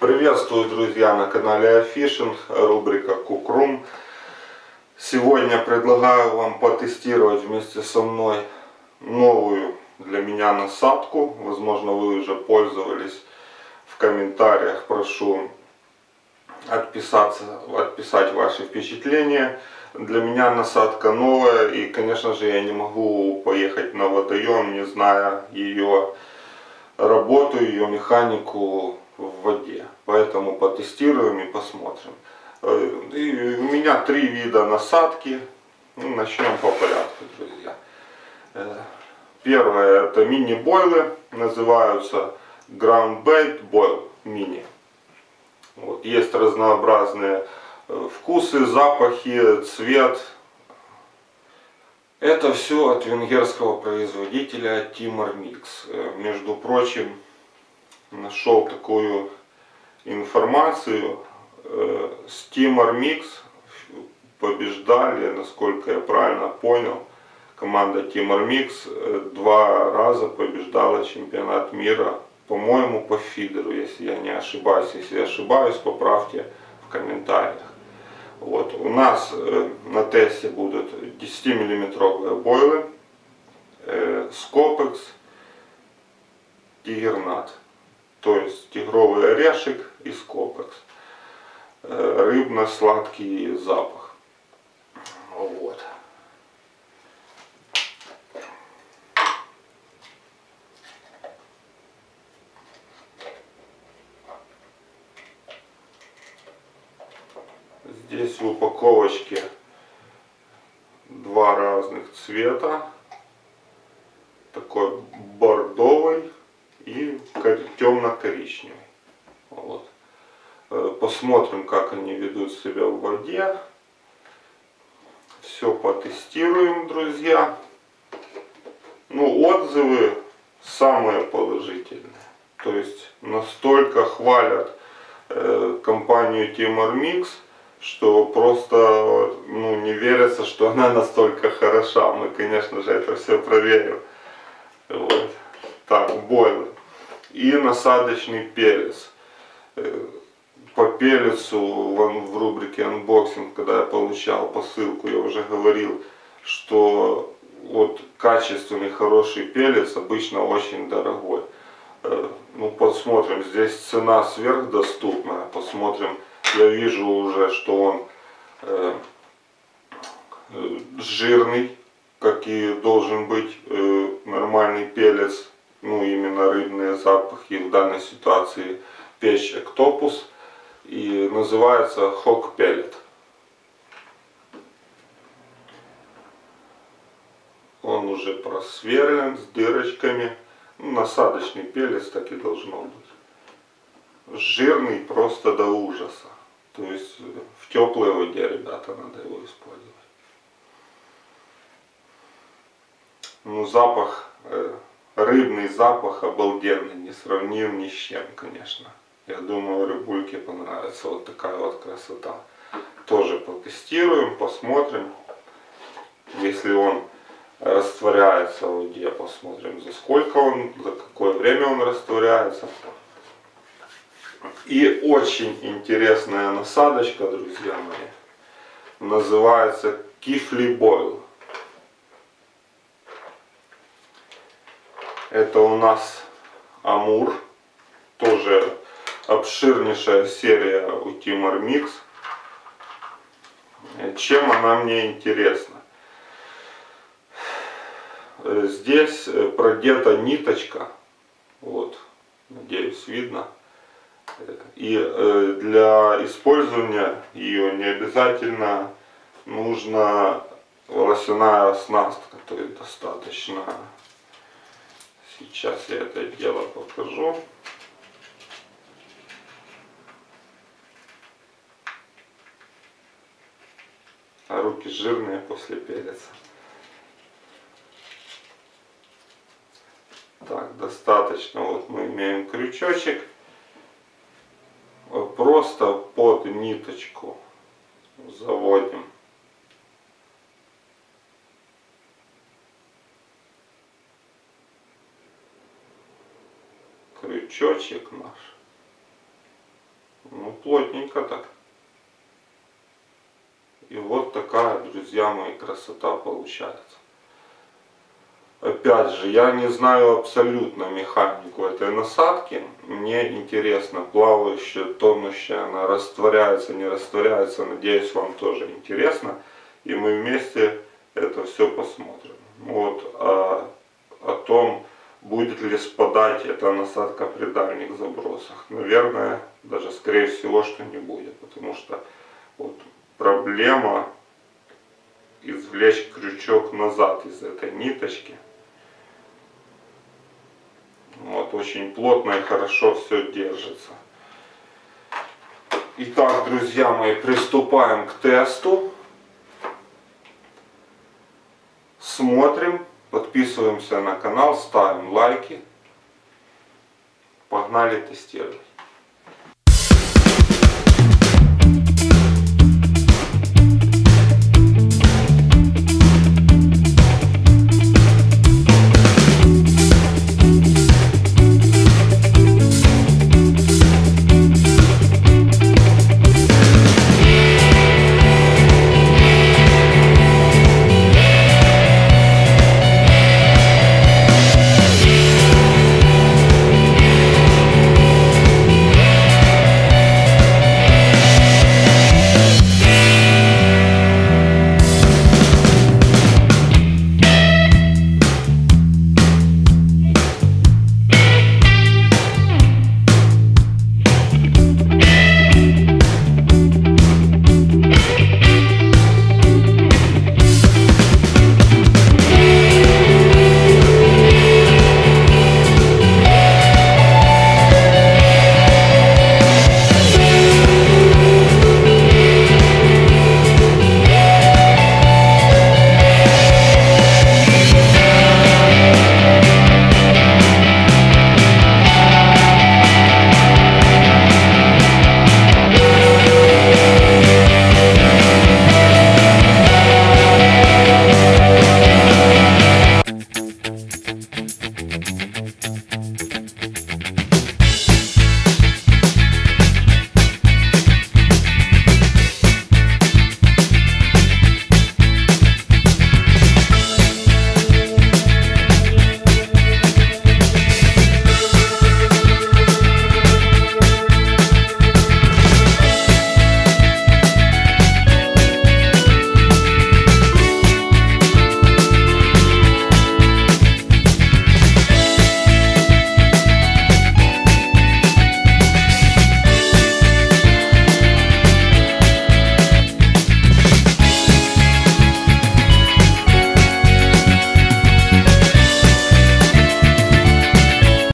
Приветствую, друзья, на канале A-Fishing, рубрика Cook Room. Сегодня предлагаю вам потестировать вместе со мной новую для меня насадку. Возможно, вы уже пользовались. В комментариях прошу отписать ваши впечатления. Для меня насадка новая, и, конечно же, я не могу поехать на водоем, не зная ее работу, ее механику в воде. Поэтому потестируем и посмотрим. И у меня три вида насадки. Начнем по порядку, друзья. Первое — это мини-бойлы. Называются Ground Bait Boil Mini. Вот, есть разнообразные вкусы, запахи, цвет. Это все от венгерского производителя Timarmix. Между прочим, нашел такую информацию. С Timarmix побеждали, насколько я правильно понял, команда Timarmix 2 раза побеждала чемпионат мира, по-моему, по фидеру, если я не ошибаюсь. Если я ошибаюсь, поправьте в комментариях. Вот. У нас на тесте будут 10-миллиметровые бойлы с Копекс, тигернат, то есть тигровый орешек и Копекс. Рыбно-сладкий запах. Вот. Здесь в упаковочке 2 разных цвета. Такой бордовый и темно-коричневый. Вот. Посмотрим, как они ведут себя в воде. Все потестируем, друзья. Ну, отзывы самые положительные. То есть настолько хвалят компанию Timarmix, что просто не верится, что она настолько хороша. Мы, конечно же, это все проверим. Вот. Так, бойлы. И насадочный перец. По перецу в рубрике Unboxing, когда я получал посылку, я уже говорил, что вот качественный, хороший перец обычно очень дорогой. Ну, посмотрим, здесь цена сверхдоступная. Посмотрим, я вижу уже, что он жирный, как и должен быть нормальный перец. Ну, именно рыбные запахи, в данной ситуации печь октопус. И называется хок пелет. Он уже просверлен, с дырочками. Насадочный пелец, так и должно быть. Жирный просто до ужаса. То есть в теплой воде, ребята, надо его использовать. Ну, запах, рыбный запах обалденный, не сравним ни с чем, конечно. Я думаю, рыбульке понравится вот такая вот красота. Тоже потестируем, посмотрим. Если он растворяется в воде, посмотрим, за сколько он, за какое время он растворяется. И очень интересная насадочка, друзья мои. Называется кифли бойл. Это у нас амур. Тоже обширнейшая серия у Timarmix. Чем она мне интересна? Здесь продета ниточка. Вот, надеюсь, видно. И для использования ее не обязательно нужна волосяная оснастка. То есть достаточно. Сейчас я это дело покажу. А руки жирные после переца. Так, достаточно. Вот мы имеем крючочек. Просто под ниточку заводим. Крючочек наш. Ну, плотненько так. И вот такая, друзья мои, красота получается. Опять же, я не знаю абсолютно механику этой насадки. Мне интересно, плавающая, тонущая, она растворяется, не растворяется. Надеюсь, вам тоже интересно. И мы вместе это все посмотрим. Вот о том, будет ли спадать эта насадка при дальних забросах. Наверное, даже скорее всего, что не будет. Потому что вот, проблема извлечь крючок назад из этой ниточки. Вот, очень плотно и хорошо все держится. Итак, друзья мои, приступаем к тесту. Смотрим, подписываемся на канал, ставим лайки. Погнали тестировать.